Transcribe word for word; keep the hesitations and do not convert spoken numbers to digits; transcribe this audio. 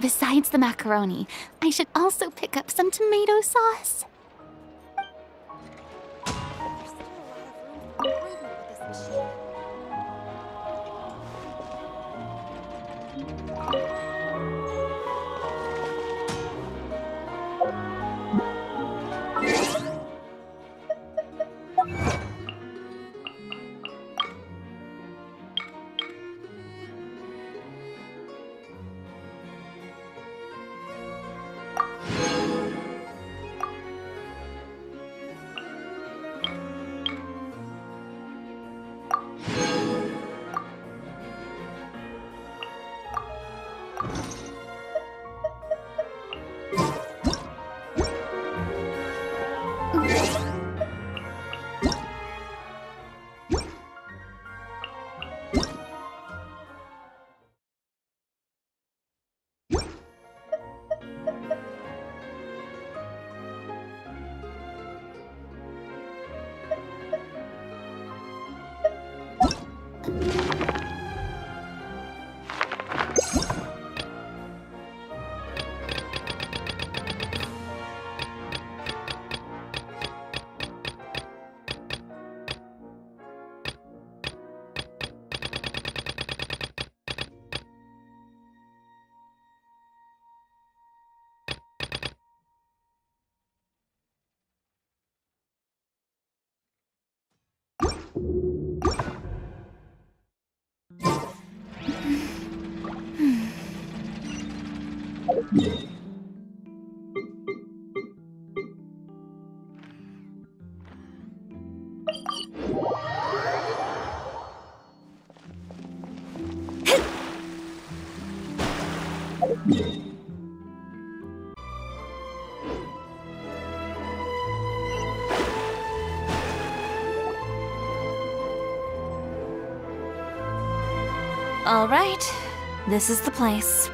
Besides the macaroni, I should also pick up some tomato sauce. All right, this is the place.